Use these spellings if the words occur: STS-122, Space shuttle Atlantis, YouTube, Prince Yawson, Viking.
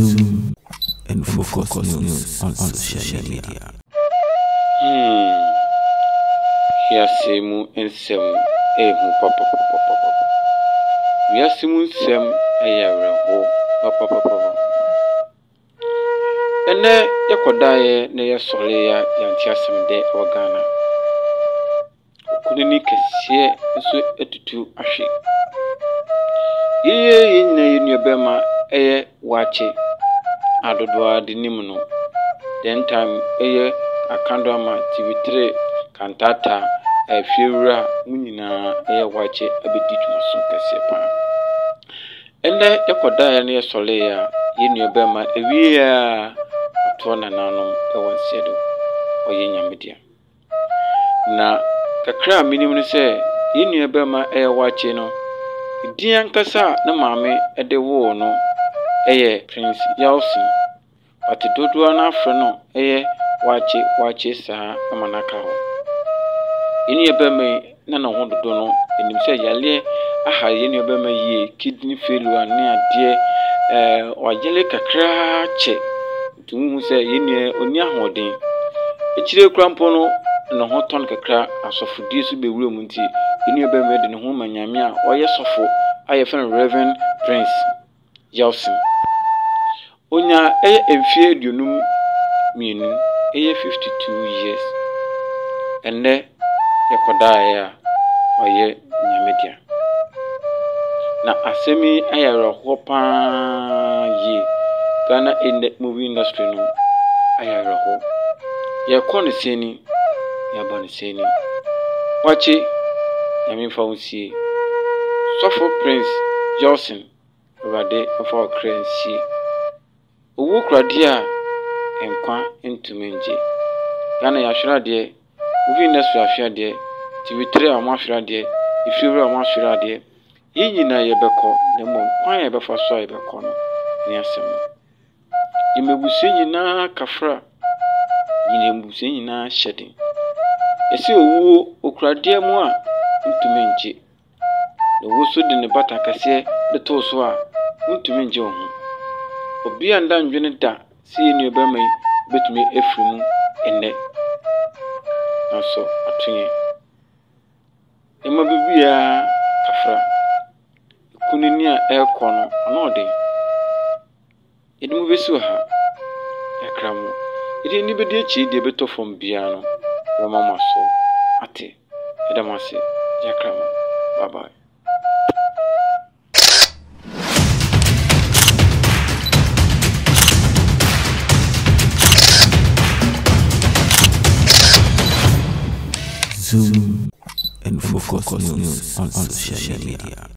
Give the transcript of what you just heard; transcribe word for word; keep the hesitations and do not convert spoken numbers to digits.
YouTube and Focus News on social media. Hmm. Yasemu ensemu ehu papa papa papa. Yasemu ensemu ayareho papa papa. Ene yakodaye ne yasoleya yantiasemde ogana. Kunini kesiye nso etutu ahwe. Yeye yinna yinubema eye wache adodoa dinim no. Then time eye akandoma T V three kantata efiwura munyina eye wache abediduma so kese pa. Ende ekodaye ne soleya yinubema ewiya atona nanom ewansedo oyenyamedia. Na kakra minim ne se yinubema eye wache no Dian kasa na mame ede wo no eye Prince Yawson ati dodoa na afre no eye wache wache saa amanaka ho ini ebeme na na ho dodo no enim se yale aha yeni ebeme ye kidney failure ne ade eh wajele kakra che tumu se yeni oni ahoden ekire krampo no na ho ton kakra asofudi su bewure mu nti ini ebeme de ne ho manyamia oye sofo aye fen Reverend Prince Yawson onya eye emfie aduonum mienu eye fifty-two years enne yakodaye a oye nyamedia na asemi ayareho pa ye Ghana in movie industry no ayareho yakone seni yabone seni wachi Yamin Fauci, Suffer Prince Yawson, Rade of our currency. Uwuk Radia and Quan into Menji. Ghana Yashra dear, moving next to Afia dear, to betray a mafia dear, if you were a mafia dear, Yina Yabako, the moon, why ever for soy Bacono, near Sam. You may be singing na Kafra, you may be singing na shedding. You see, woo, Ukradia moi. Untumenji the woso de ne bata kase de toso a untumenji ohu obi anda ndwene da si eni obemai betumi efrimu enne aso atunye ema bibia kafra kunini a ekono anode edimu besu ha ekramu edi ni bedi echi de beto fom bia no wo mama so ate edamase Yakrama. Bye-bye. Zoom and Focus News on social media.